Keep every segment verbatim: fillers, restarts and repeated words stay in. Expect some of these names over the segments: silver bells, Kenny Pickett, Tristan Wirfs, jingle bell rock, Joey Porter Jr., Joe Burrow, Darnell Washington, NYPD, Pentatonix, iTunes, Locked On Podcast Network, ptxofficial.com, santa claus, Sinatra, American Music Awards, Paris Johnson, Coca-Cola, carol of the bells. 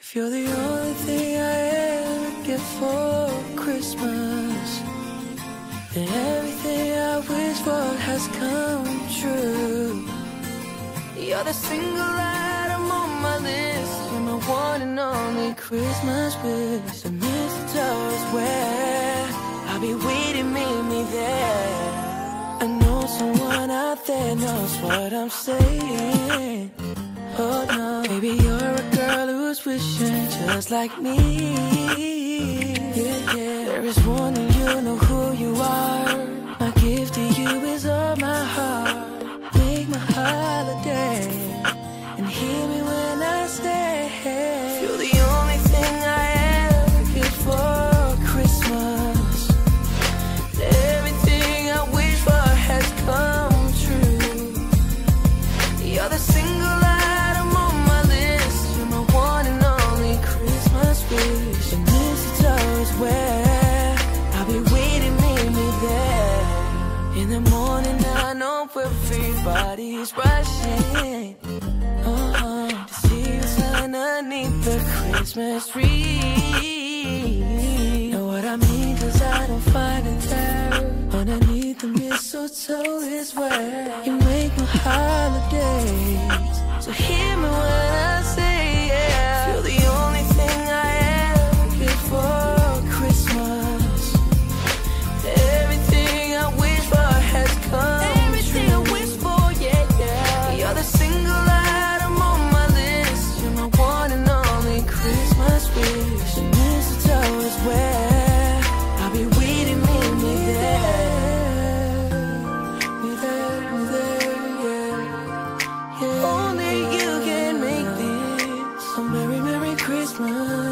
If you're the only thing I ever get for Christmas, then everything I wish for has come true. You're the single item on my list, you're my one and only Christmas wish. The mistletoe is where I'll be waiting, meet me there. I know someone out there knows what I'm saying. Oh no, baby, you're a girl who's wishing just like me. Yeah, yeah. There is one and you know who you are. My gift to you is all my heart. Make my holiday and hear me when I stay. You're the only thing I ever get for Christmas. Everything I wish for has come true. You're the single where I'll be waiting, meet me there. In the morning I know everybody's rushing, uh-huh, to see what's underneath the Christmas tree. Know what I mean, cause I don't find it there. Underneath the mistletoe is where you make my holidays. So hear me when I say yeah. You're the only thing I ever get for Christmas. Everything I wish for has come. Everything true. I wish for, yeah, yeah. You're the single item on my list. You're my one and only Christmas wish. And mistletoe is where I'll be waiting, meet me there. Me there, me there, yeah, yeah. Only you can make this a merry, merry Christmas.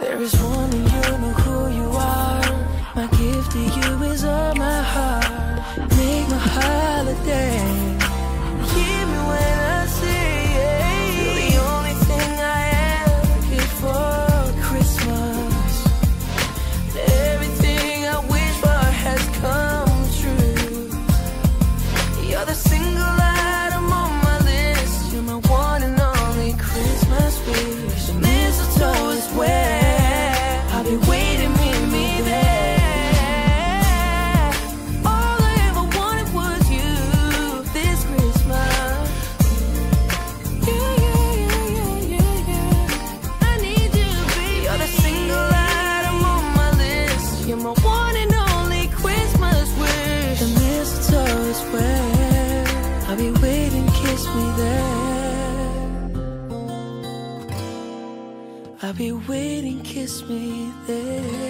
There's one and you know who you are. My gift to you is all my heart. Make my holiday. Hear me when I say you're the only thing I ever get for Christmas. Everything I wish for has come true. You're the single item on my list. You're my one and only Christmas wish. The mistletoe is where you waited, meet me there. All I ever wanted was you this Christmas. Yeah, yeah, yeah, yeah, yeah, yeah. I need you, baby. You're the single item on my list. You're my one and only Christmas wish. The mistletoe is where I'll be waiting, kiss me there. I'll be waiting, kiss me there. Thank you.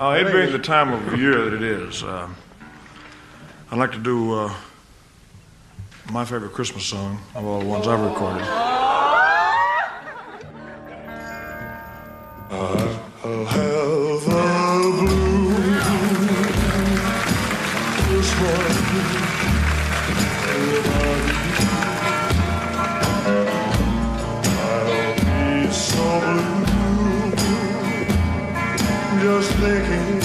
Uh, it being the time of year that it is, uh, I'd like to do uh, my favorite Christmas song of all the ones I've recorded. Uh, I'll have a blue Christmas everybody. I'll be so blue just thinking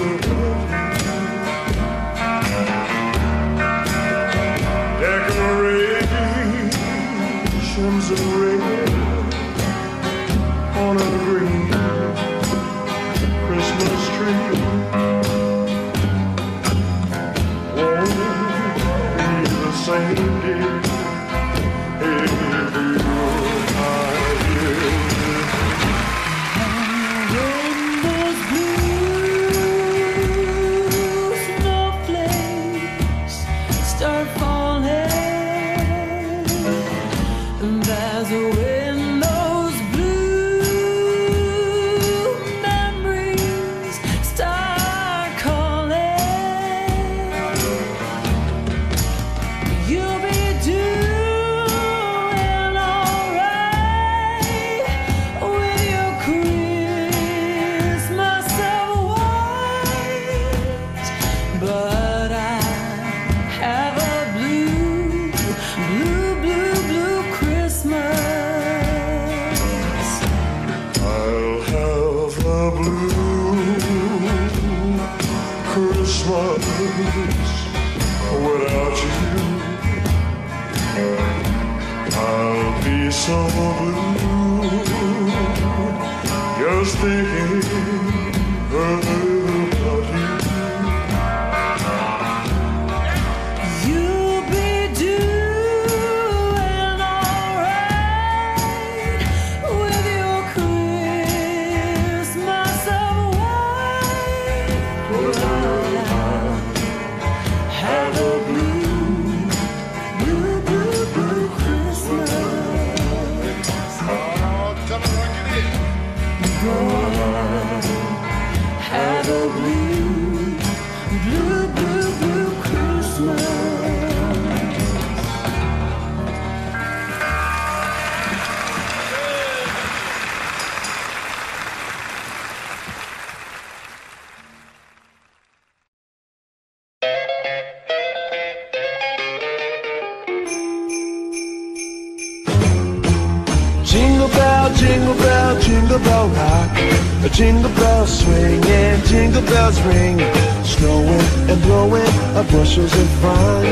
about you. Decorations of red on a green Christmas tree won't be the same day. Without you, I'll be so blue, just thinking about you. You'll be doing alright with your Christmas away. Have a blue, blue, blue, blue Christmas. Jingle bell, jingle bell, jingle bell rock. A jingle bell swing and jingle bells ring, snowing and blowing our bushels of fun.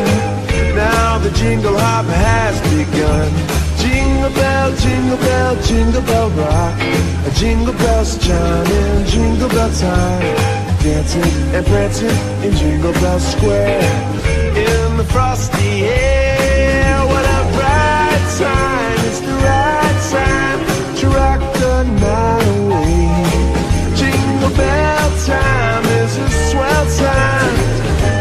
Now the jingle hop has begun. Jingle bell, jingle bell, jingle bell rock. A jingle bells chime in jingle bell time, dancing and prancing in Jingle Bell Square. In the frosty air, what a bright time! It's the right time to rock the night away. Jingle bell time is a swell time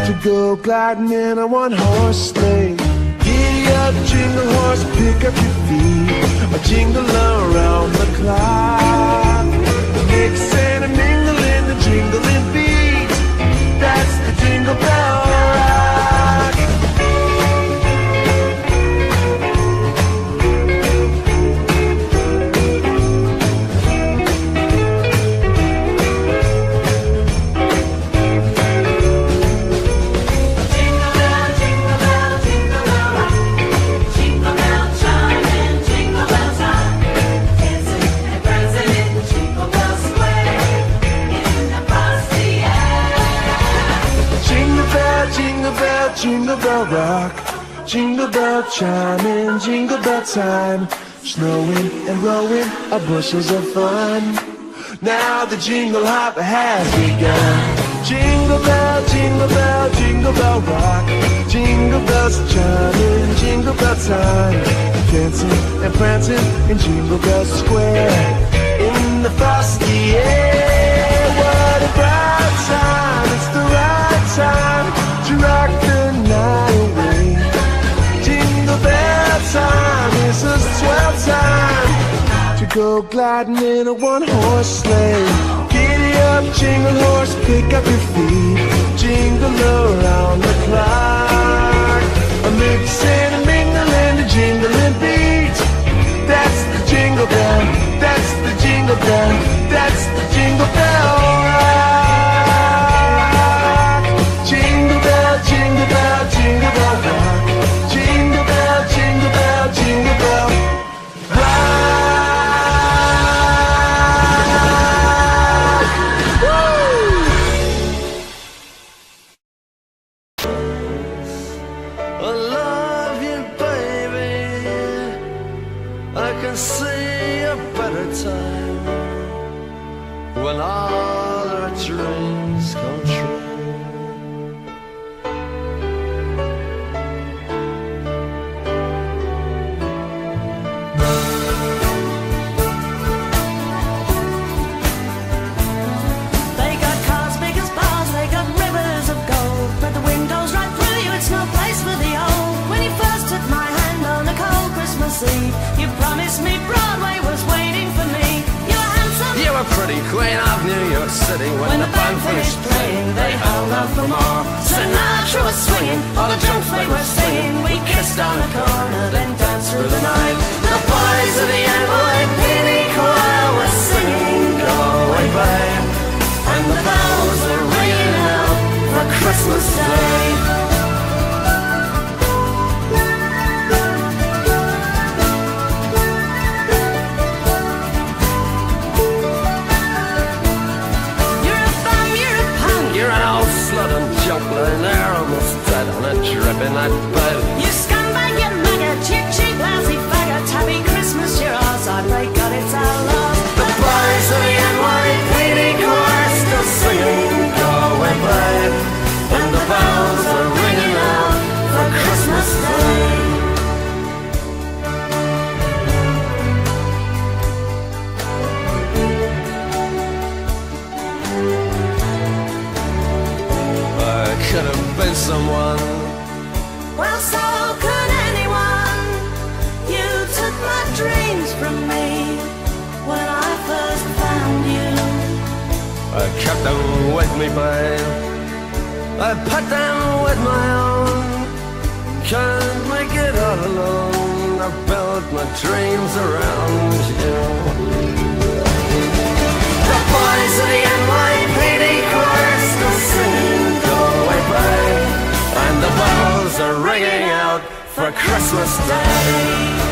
to go gliding in a one-horse sleigh. Giddy up, jingle horse, pick up your feet, or jingle around the clock. Mix and a mingle in the jingling beat. That's the jingle bell rock. Jingle bell rock, jingle bell chime in jingle bell time, snowing and blowing our bushels of fun. Now the jingle hop has begun. Jingle bell, jingle bell, jingle bell rock. Jingle bells chime in jingle bell time, dancing and prancing in Jingle Bell Square. In the frosty air, what a bright time! It's the right time to rock the night away. Jingle bell time is a swell time to go gliding in a one-horse sleigh. Giddy up, jingle horse, pick up your feet, jingle around the clock. A mix and a mingle and a jingling beat. That's the jingle bell, that's the jingle bell, that's the jingle bell rock. Jingle bell, jingle bell, jingle bell rock. Jingle bell, jingle bell, jingle bell rock. You promised me Broadway was waiting for me. You're handsome. You were pretty queen of New York City. When, when the band finished playing, they held out for more. Sinatra was swinging, all the junk they were singing. We kissed on the corner, then danced through the night. The boys of the N Y P D choir were singing "Go Away, Babe," and the bells were ringing out for Christmas Day. And they're almost dead on a drip in that bed. You scumbag, you maggot, cheap, cheap, lousy faggot. Happy Christmas, you're ours, I pray God it's our love. The boys of the N Y P D choir still singing "Go Away, Babe," and the bells are ringing out for Christmas Day. Could have been someone. Well, so could anyone. You took my dreams from me when I first found you. I kept them with me, babe. I put them with my own. Can't make it all alone. I built my dreams around you. The boys of the N Y P D choir still singing and the bells are ringing out for Christmas Day.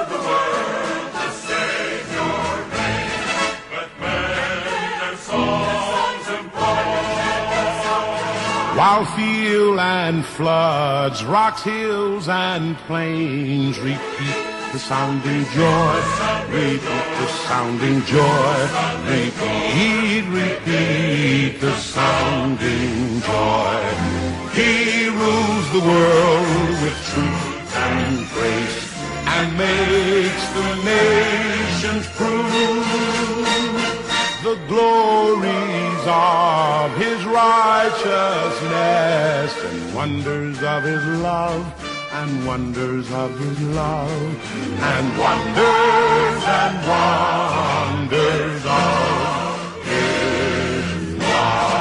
while field and floods, rocks, hills, and plains repeat the sounding joy, repeat the sounding joy, repeat, repeat the sounding joy. He rules the world with truth and grace, and makes the nations prove the glories of his righteousness, and wonders of his love, and wonders of his love, and wonders and wonders of his love.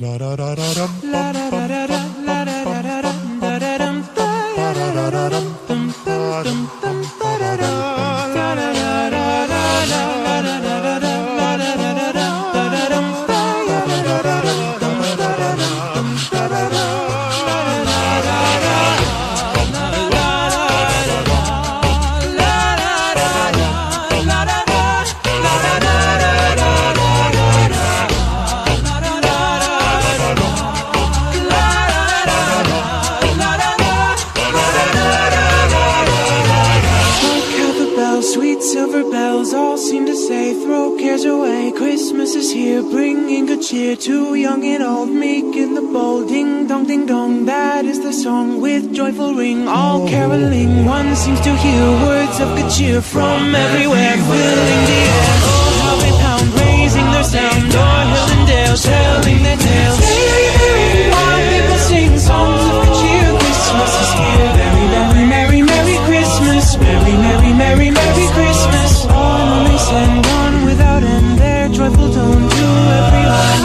La da da da da da da da da. Cheer to young and old, meek in the bold, ding dong ding dong, that is the song with joyful ring, all caroling. One seems to hear words of good cheer from everywhere, filling the air. Oh, how they pound, raising their sound, o'er hill and dale, telling their tales. While people sing songs of good cheer, Christmas is here. Merry, merry, merry, merry Christmas, merry, merry, merry, merry Christmas. All they send on without end, their joyful tone to every line.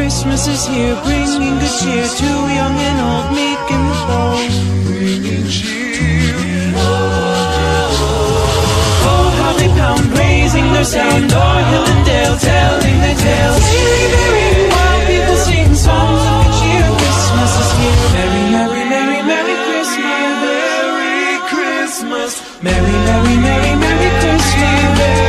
Christmas is here, bringing good cheer to young and old, meek and bold. Bringing cheer. Oh, how they pound, raising their sound, o'er hill and dale, telling their tales. While people sing songs of good cheer, Christmas is here. Merry, merry, merry, merry Christmas. Merry Christmas. Merry, merry, merry, merry Christmas. Merry Christmas.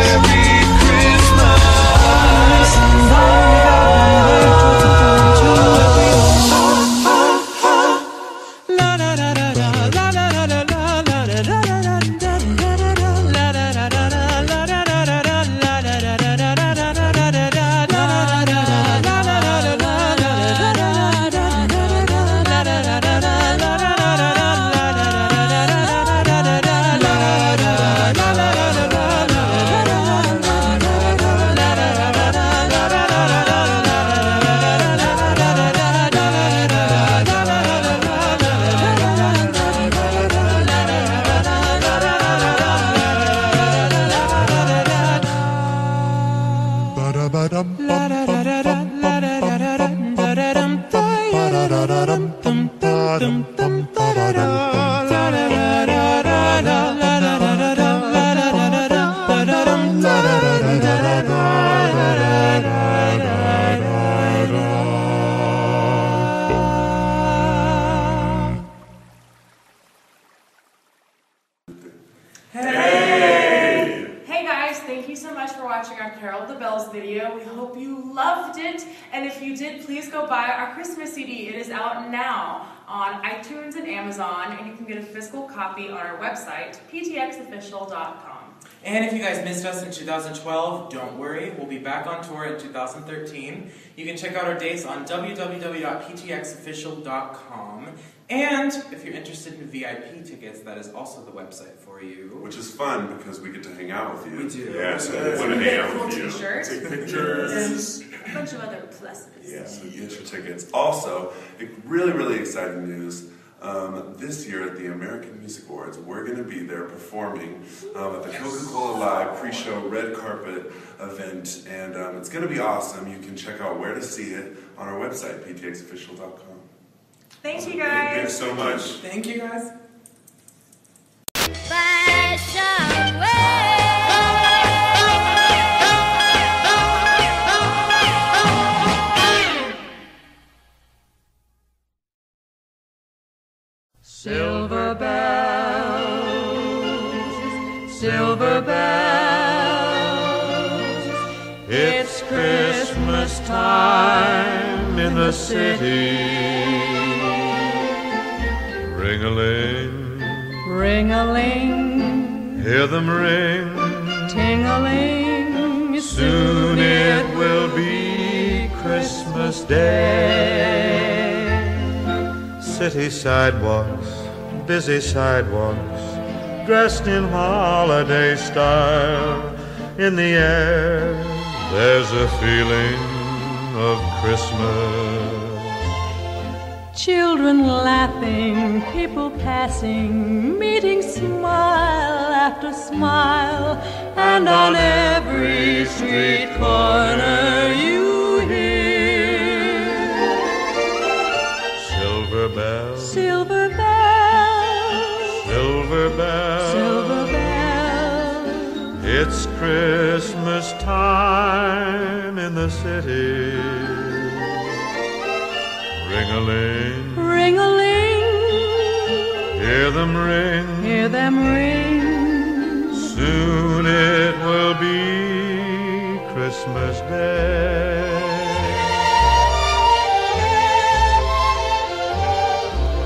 Hey! Hey guys, thank you so much for watching our Carol the Bells video. We hope you loved it. And if you did, please go buy our Christmas C D. It is out now on iTunes and Amazon, and you can get a physical copy on our website, p t x official dot com. And if you guys missed us in two thousand twelve, don't worry. We'll be back on tour in two thousand thirteen. You can check out our dates on w w w dot p t x official dot com. And if you're interested in V I P tickets, that is also the website for you. Which is fun because we get to hang out with you. We do. Yeah, so we want to hang out cool with you. T-shirts. Take pictures. And a bunch of other pluses. Yeah, so you get your tickets. Also, really, really exciting news. Um, this year at the American Music Awards, we're going to be there performing um, at the Coca-Cola Live pre-show red carpet event, and um, it's going to be awesome. You can check out where to see it on our website, p t x official dot com. Thank awesome. you guys. Thanks so much. Thank you guys. Silver bells, silver bells, it's Christmas time in the city. Ring-a-ling, ring-a-ling, hear them ring, ting-a-ling, soon it will be Christmas Day. City sidewalks, busy sidewalks, dressed in holiday style. In the air, there's a feeling of Christmas. Children laughing, people passing, meeting smile after smile. And on every street corner you hear silver bells, silver bells, silver bells, silver bells. It's Christmas time in the city. Ring-a-ling, ring-a-ling, hear them ring, hear them ring. Soon it will be Christmas Day.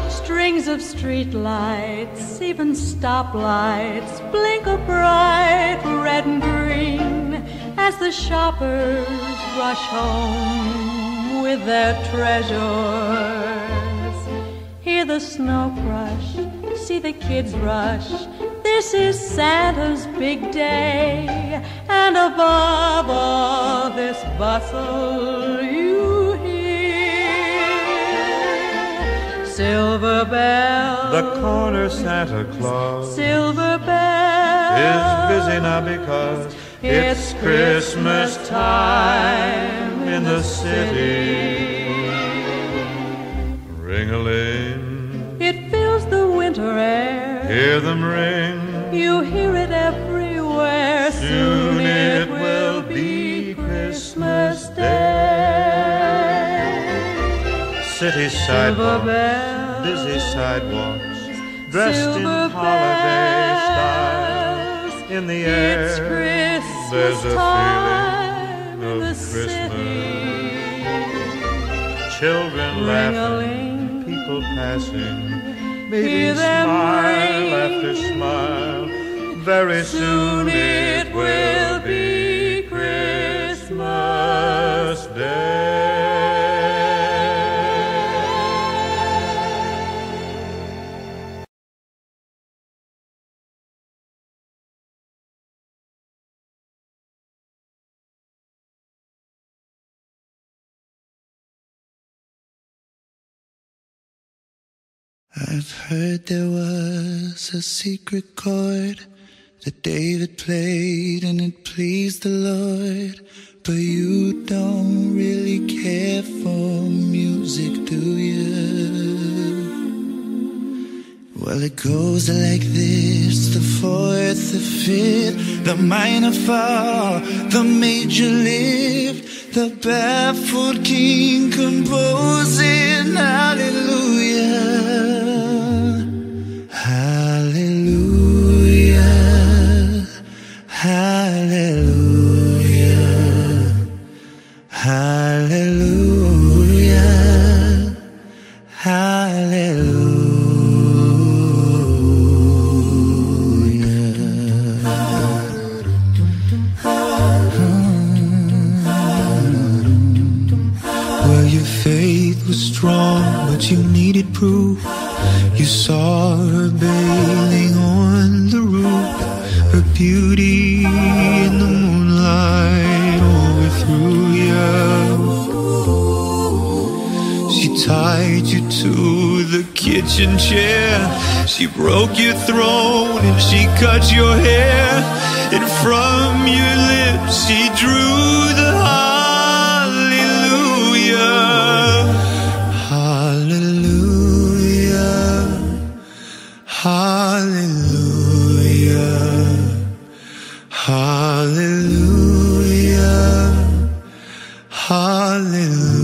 Strings of street lights, even stoplights, blink a bright red and green as the shoppers rush home with their treasures. Hear the snow crush, see the kids rush. This is Santa's big day, and above all this bustle, you. Silver bells, the corner Santa Claus. Silver bells is busy now because it's, it's Christmas time in the city. Ring-a-ling, it fills the winter air. Hear them ring, you hear it everywhere. Soon, Soon it, it will be Christmas Day. City sidewalks, busy sidewalks, dressed in holiday style. In the air, there's a feeling of Christmas. Children laughing, people passing, meeting smile after smile. Very soon it will be Christmas Day. I've heard there was a secret chord that David played and it pleased the Lord. But you don't really care for music, do you? Well, it goes like this, the fourth, the fifth, the minor fall, the major lift. The baffled king composing hallelujah, hallelujah. beauty in the moonlight overthrew you. She tied you to the kitchen chair. She broke your throne and she cut your hair. And from your lips she drew the hallelujah. Hallelujah. Hallelujah. Hallelujah. Hallelujah.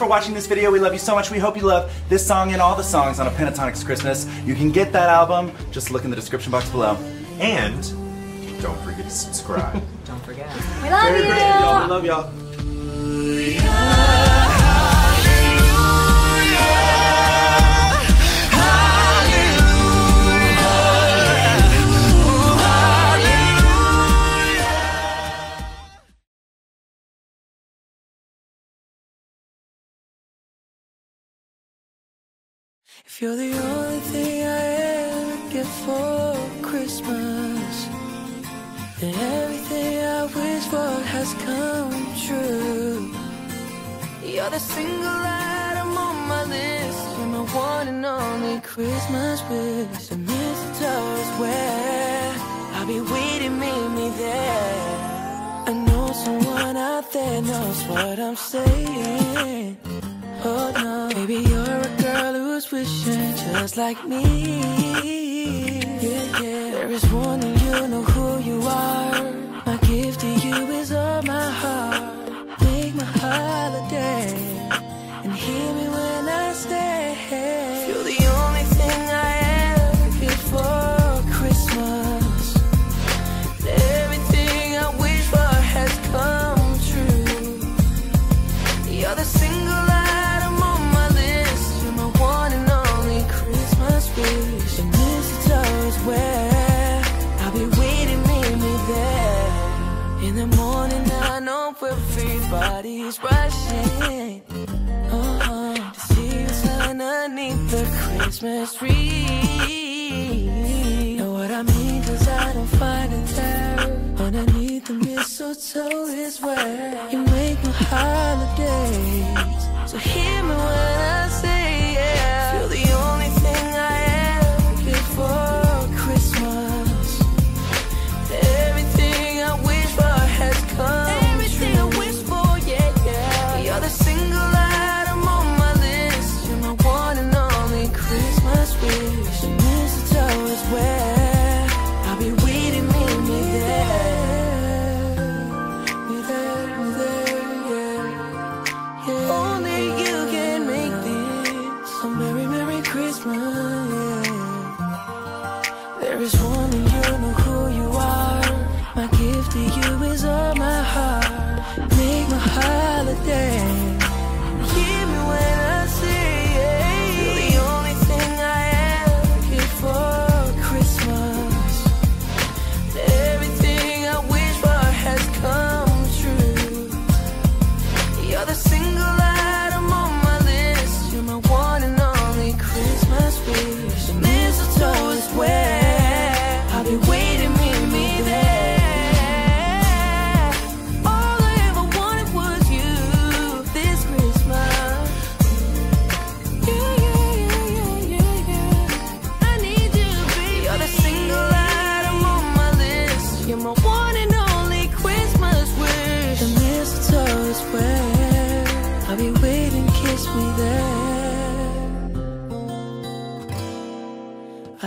Watching this video, we love you so much. We hope you love this song and all the songs on A Pentatonix Christmas. You can get that album, just look in the description box below. And don't forget to subscribe. Don't forget. We love Merry you. Y'all. We love y'all. If you're the only thing I ever get for Christmas, then everything I wish for has come true. You're the single item on my list, you're my one and only Christmas wish. The mistletoe is where I'll be waiting, meet me there. I know someone out there knows what I'm saying. Oh no, baby, you're a girl who's wishing just like me. Yeah, yeah. There is one and you know who you are. My gift to you is all my heart. Make my holiday and hear me when I stay. You're the only thing I ever get for Christmas. Everything I wish for has come true. You're the single where Everybody's rushing uh-huh, to see what's underneath the Christmas tree. Know what I mean? Cause I don't find it there. Underneath the mistletoe is where you make my holidays. So hear me when I say, yeah, you're the only thing I ever did for Christmas. Everything I wish for has come. Everything true. I wish for, yeah, yeah. You're the single item on my list. You're my one and only Christmas wish. The mistletoe is where. I'll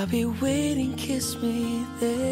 be waiting, kiss me there.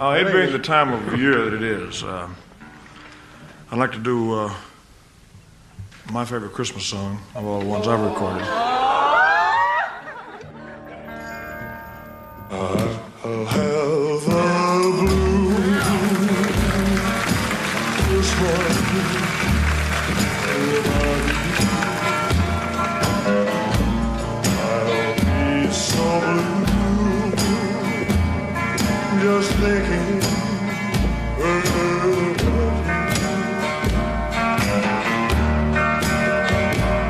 Uh, it being the time of year that it is, uh, I'd like to do uh, my favorite Christmas song of all the ones I've recorded. I'll have a blue Christmas, everybody. I'll be so blue. Just thinking about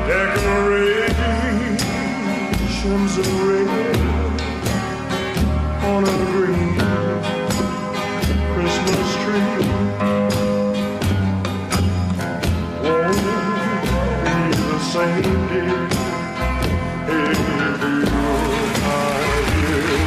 decorations of red on a green Christmas tree. Won't be the same, dear, if you're not here.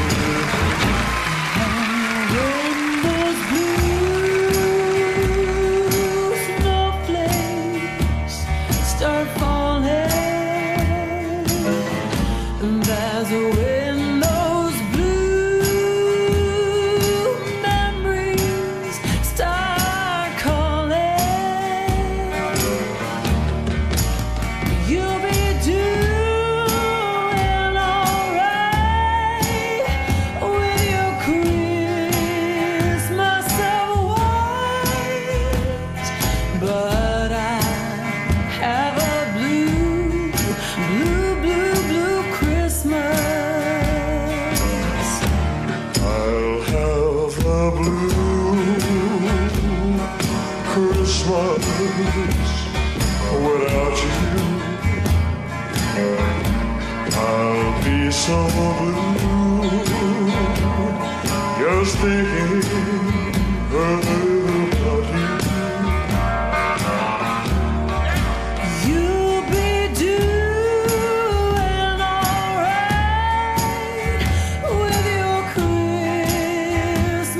So blue, just thinking about you. You'll be doing alright with your Christmas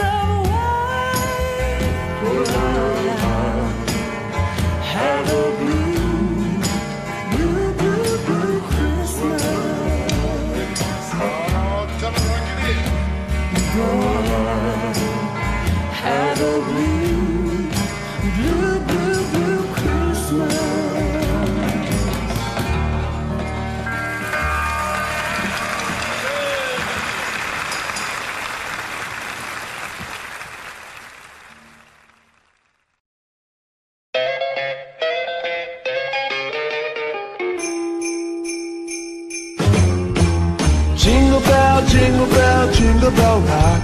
away. But I have a blue, blue, blue, blue Christmas. Have a blue, blue, blue, blue Christmas. Jingle bell, jingle bell, jingle bell rock.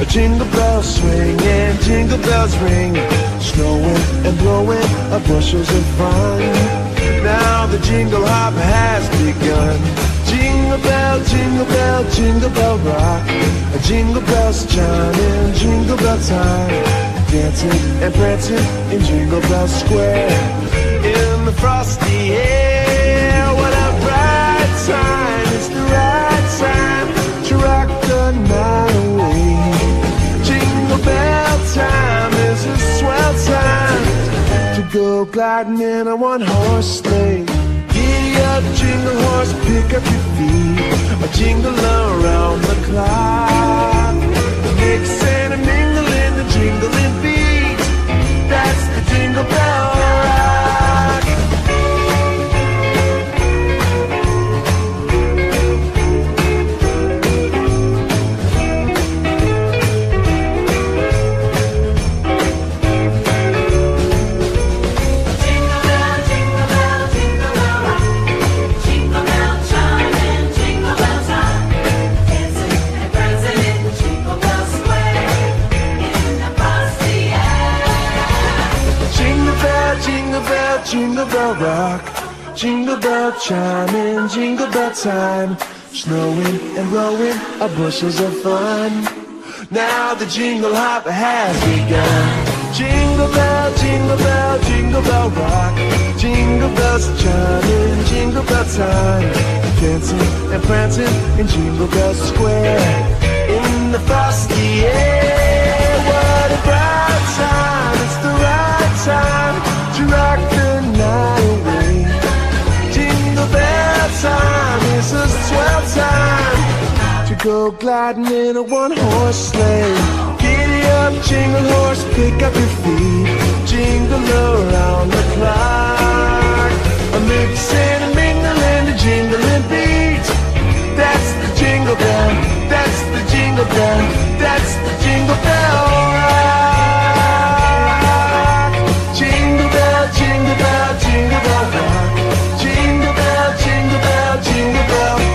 A jingle bell swing and jingle bells ring. Snowing and blowing are bushels of fun. Now the jingle hop has begun. Jingle bell, jingle bell, jingle bell rock. A jingle bells chime in jingle bell time. Dancing and prancing in Jingle Bell Square. In the frosty air, what a bright time. It's the right time to rock the night away. Jingle bell time is a swell time to go gliding in a one-horse sleigh. Giddy up, jingle horse, pick up your feet, or jingle around the clock. Mix and a mingle in the jingling beat. That's the jingle bell rock. Jingle bell rock, jingle bell chime in jingle bell time. Snowing and blowing are bushels of fun. Now the jingle hop has begun. Jingle bell, jingle bell, jingle bell rock. Jingle bells chime in jingle bell time. Dancing and prancing in Jingle Bell Square. In the frosty air, what a bright time. It's the right time to rock the night away. Jingle bell time is a swell time to go gliding in a one-horse sleigh. Jingle horse, pick up your feet, jingle around the clock. A mix and a mingle and a jingling beat. That's the jingle bell, that's the jingle bell, that's the jingle bell rock. Jingle bell, jingle bell, jingle bell rock. Jingle bell, jingle bell, jingle bell rock.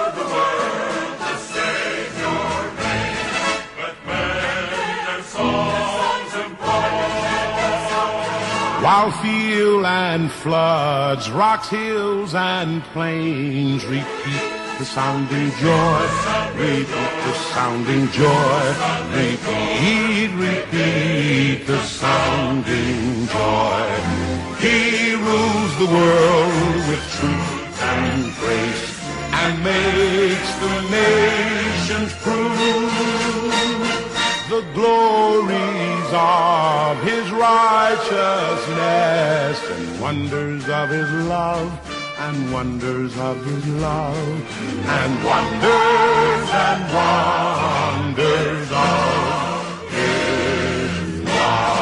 while field and floods, rocks, hills, and plains repeat the sounding joy, repeat the sounding joy, repeat, repeat the sounding joy. He rules the world with truth and grace, and makes the nations prove the glories of his righteousness, and wonders of his love, and wonders of his love, and wonders and wonders of his love.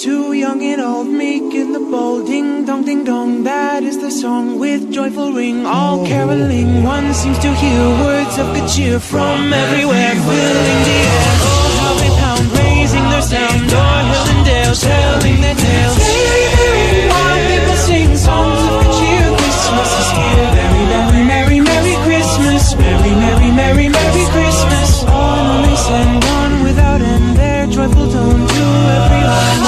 To young and old, meek in the bold, ding dong, ding dong, that is the song with joyful ring. All caroling, one seems to hear words of good cheer from everywhere, filling the air. Oh, how they pound, raising their sound, o'er hill and dale, telling their tales. Everywhere people sing songs of good cheer. Christmas is here. Merry, merry, merry, merry Christmas. Merry, merry, merry, merry Christmas. On they send on without end, their joyful tone to everyone.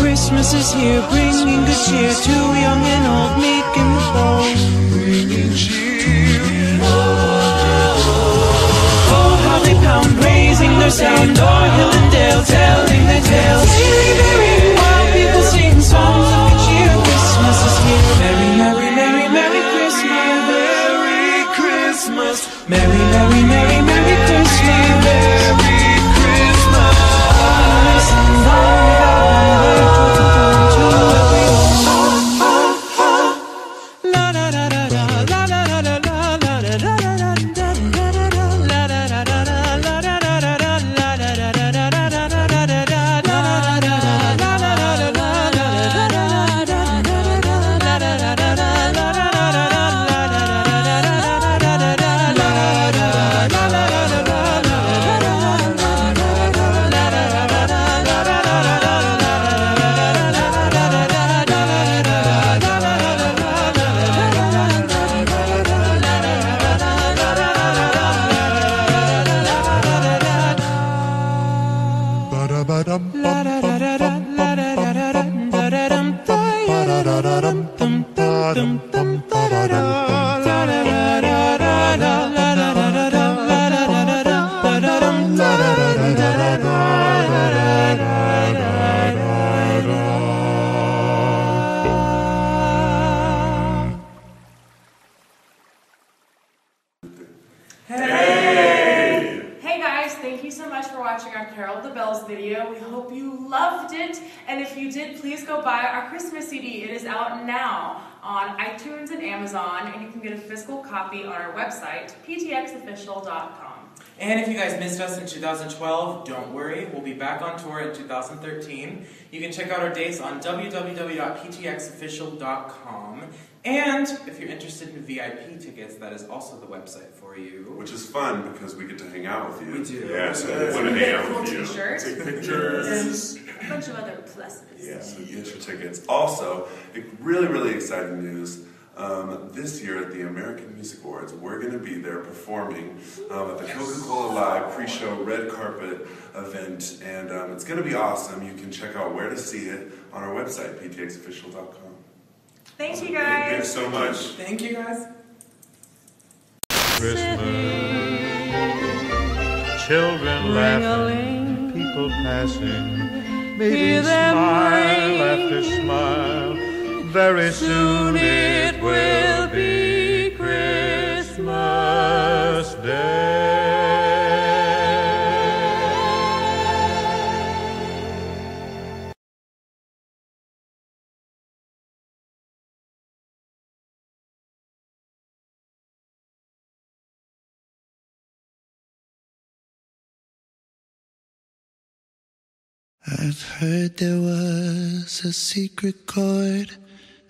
Christmas is here, bringing good cheer to young and old, meek and the bold. Bringing cheer. Oh, oh, how they pound, raising their sound, o'er hill and dale, telling their tales. While people sing songs of good cheer, Christmas is here. Merry, merry, merry, merry Christmas. Merry Christmas. Merry, merry, merry, merry Christmas. Merry Christmas. Hey! Hey guys, thank you so much for watching our Carol the Bells video. We hope you loved it, and if you did, please go buy our Christmas C D. It is out now on iTunes and Amazon, and you can get a physical copy on our website, p t x official dot com. And if you guys missed us in two thousand twelve, don't worry, we'll be back on tour in two thousand thirteen. You can check out our dates on w w w dot p t x official dot com. And if you're interested in V I P tickets, that is also the website for you. Which is fun because we get to hang out with you. We do. Yeah, so we want to hang out cool with you. T-shirts. Take pictures. And a bunch of other pluses. Yeah, so get your tickets. Also, really, really exciting news. Um, this year at the American Music Awards, we're going to be there performing um, at the Coca-Cola Live pre-show red carpet event, and um, it's going to be awesome. You can check out where to see it on our website, p t x official dot com. Thank you, guys. Thanks so much. Thank you, guys. Christmas, children laughing, people passing, maybe smile after smile. Very soon it will be Christmas Day. I've heard there was a secret chord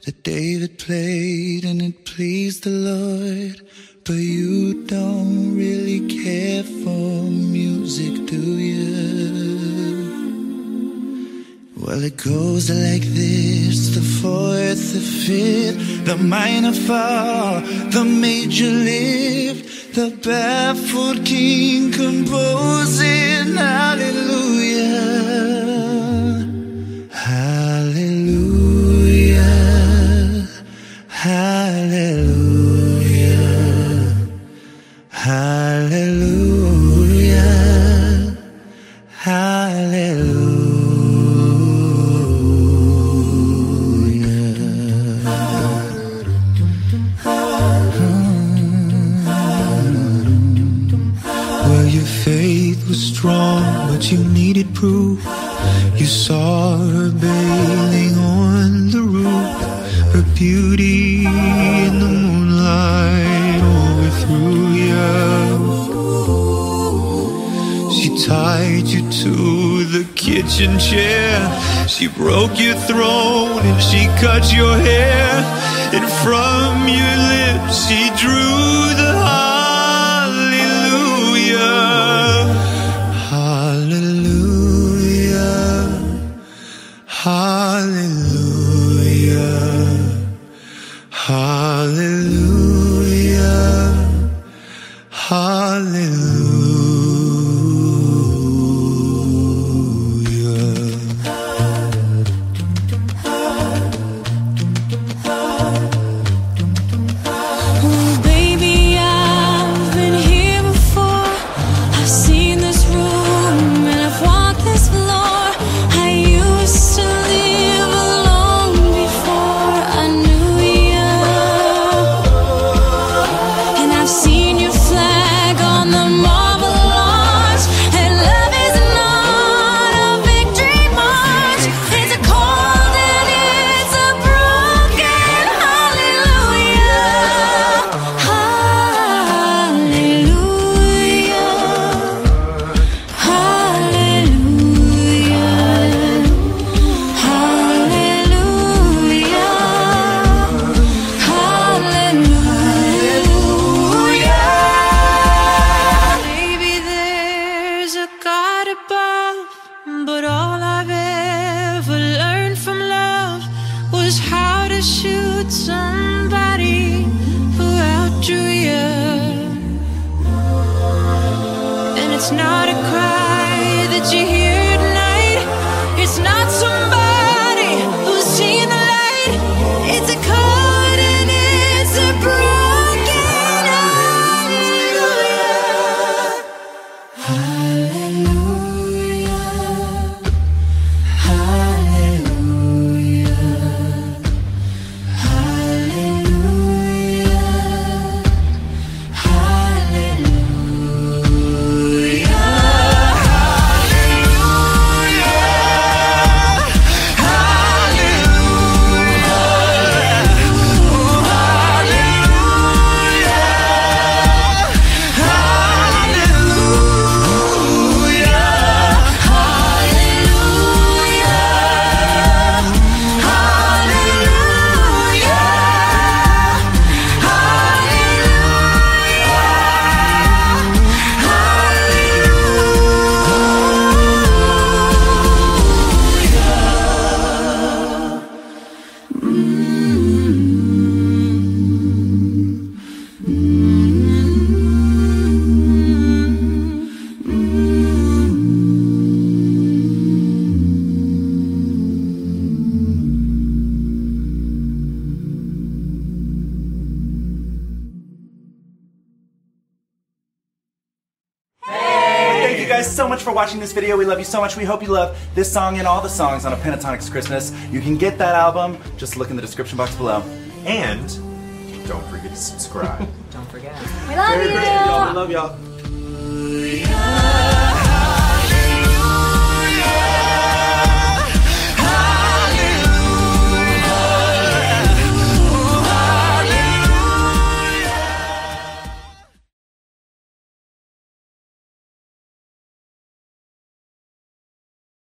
that David played and it pleased the Lord. But you don't really care for music, do you? Well, it goes like this: the fourth, the fifth, the minor fall, the major lift, the baffled king composing hallelujah, hallelujah, hallelujah, hallelujah, hallelujah. Well, your faith was strong, but you needed proof. You saw her bailing on the roof. Her beauty in the moonlight overthrew you. She tied you to the kitchen chair. She broke your throne and she cut your hair. And from your lips she drew the hallelujah, hallelujah, hallelujah, hallelujah, hallelujah. Oh, baby, I've been here before. I've seen this room and I've walked this floor. I used to live alone before I knew. Seen your flag on the guys so much for watching this video. We love you so much. We hope you love this song and all the songs on A Pentatonix Christmas. You can get that album. Just look in the description box below. And don't forget to subscribe. Don't forget. We love you. We love y'all.